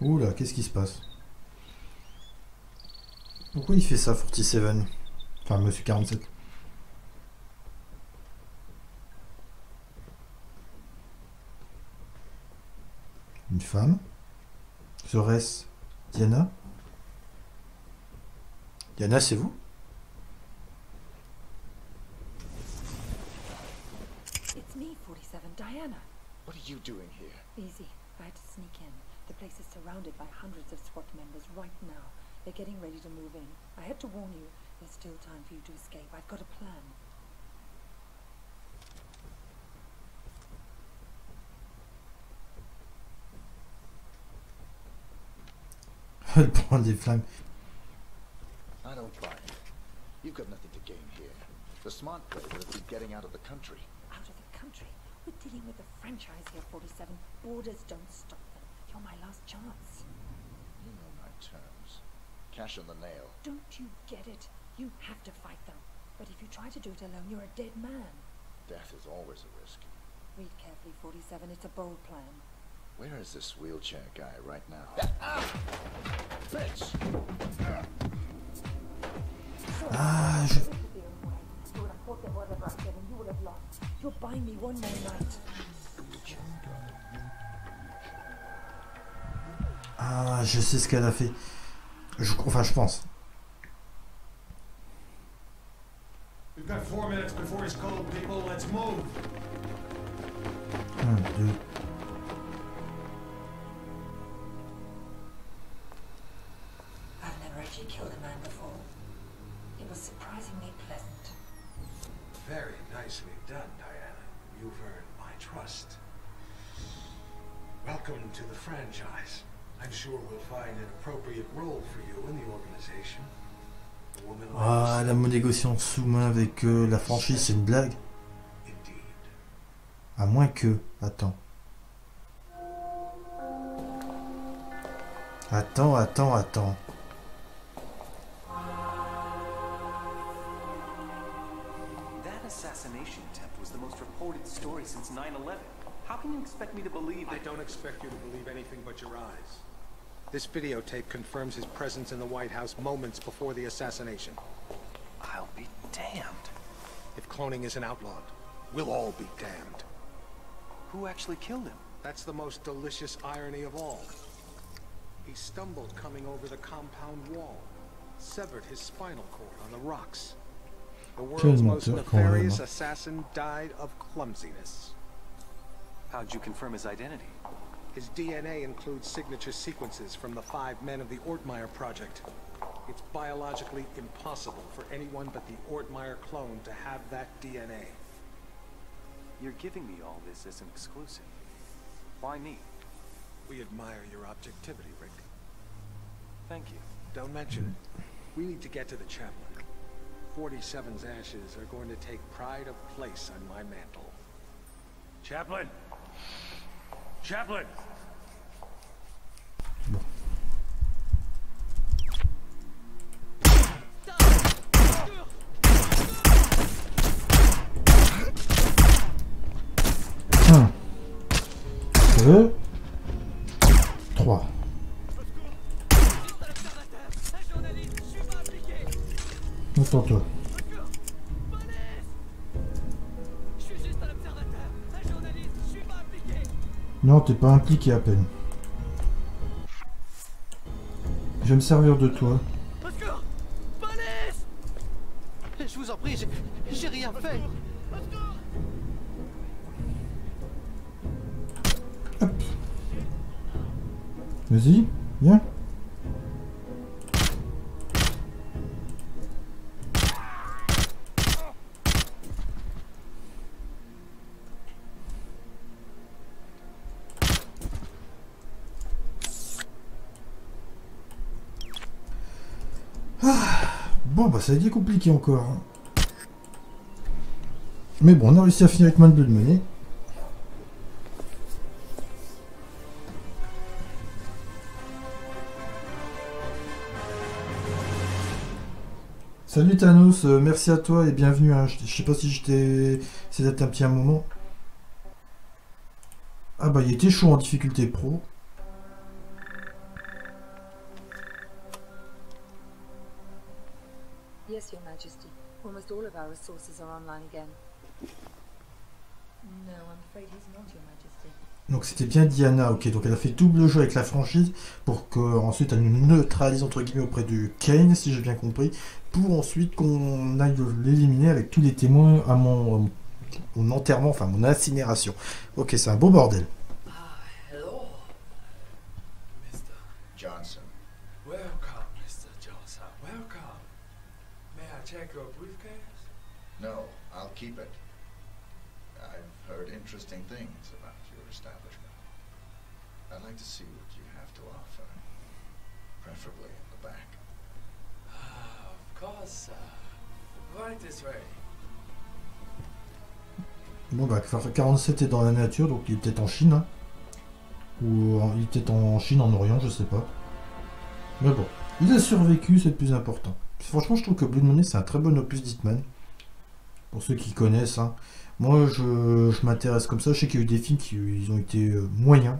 Oula, qu'est-ce qui se passe? Pourquoi il fait ça, 47? Enfin, monsieur 47. Une femme? Serait-ce Diana? Diana, c'est vous? It's me, 47, Diana. What are you doing here? Easy. I had to sneak in. The place is surrounded by hundreds of SWAT members right now. They're getting ready to move in. I had to warn you. There's still time for you to escape. I've got a plan. Elle prend des flammes. I don't buy it. You've got nothing to gain here. The smart play would be getting out of the country. Out of the country? We're dealing with a franchise here, 47. Borders don't stop them. You're my last chance. You know my terms. Cash on the nail. Don't you get it? You have to fight them. But if you try to do it alone, you're a dead man. Death is always a risk. Read carefully, 47. It's a bold plan. Where is this wheelchair guy right now? Bitch! Ah, je... Ah, je sais ce qu'elle a fait. Enfin, je pense. We've got 4 minutes before he's cold, people. Let's move. I've never actually killed a man before. It was surprisingly pleasant. Very nicely done, Diana. You've earned my trust. Welcome to the franchise. I'm sure we'll find an appropriate role for you in the organization. Ah, la négociation sous-main avec la franchise, c'est une blague. À moins que... Attends. Attends. That assassination attempt was the most reported story since 9/11. How can you expect me to believe that? I don't expect you to believe anything but your eyes. This videotape confirms his presence in the White House moments before the assassination. I'll be damned. If cloning isn't outlawed, we'll all be damned. Who actually killed him? That's the most delicious irony of all. He stumbled coming over the compound wall, severed his spinal cord on the rocks. The world's most nefarious assassin died of clumsiness. How'd you confirm his identity? His DNA includes signature sequences from the 5 men of the Ortmeier project. It's biologically impossible for anyone but the Ortmeier clone to have that DNA. You're giving me all this as an exclusive. Why me? We admire your objectivity, Rick. Thank you. Don't mention it. We need to get to the chaplain. 47's ashes are going to take pride of place on my mantle. Chaplain! Chaplain! Un, deux, trois. Attends-toi. Non, t'es pas impliqué à peine. Je vais me servir de toi. Je vous en prie, j'ai rien fait. Hop. Vas-y, viens. Bon bah ça a été compliqué encore. Mais bon, on a réussi à finir avec Hitman Blood Money. Salut Thanos, merci à toi et bienvenue. Hein. Je sais pas si j'étais... C'est d'être un petit moment. Ah bah il était chaud en difficulté pro. Majesty. Almost all of our resources are online again. No, I'm afraid he's not, Your Majesty. Donc c'était bien Diana, ok, donc elle a fait double jeu avec la franchise pour qu'ensuite elle nous neutralise entre guillemets auprès de Kane, si j'ai bien compris, pour ensuite qu'on aille l'éliminer avec tous les témoins à mon enterrement, enfin mon incinération. Ok, c'est un beau bordel. Hello. Mr. Johnson. Welcome, Mr. Johnson. Welcome. May I check your briefcase? No, I'll keep it. I've heard interesting things about your establishment. I'd like to see what you have to offer, preferably in the back. Of course, sir. Right this way. Bon bah 47 est dans la nature, donc il est peut-être en Chine, hein. Ou il est peut-être en Chine, en Orient, je sais pas. Mais bon, il a survécu, c'est le plus important. Franchement, je trouve que Blood Money, c'est un très bon opus d'Hitman. Pour ceux qui connaissent, hein. Moi, je m'intéresse comme ça. Je sais qu'il y a eu des films qui ils ont été moyens.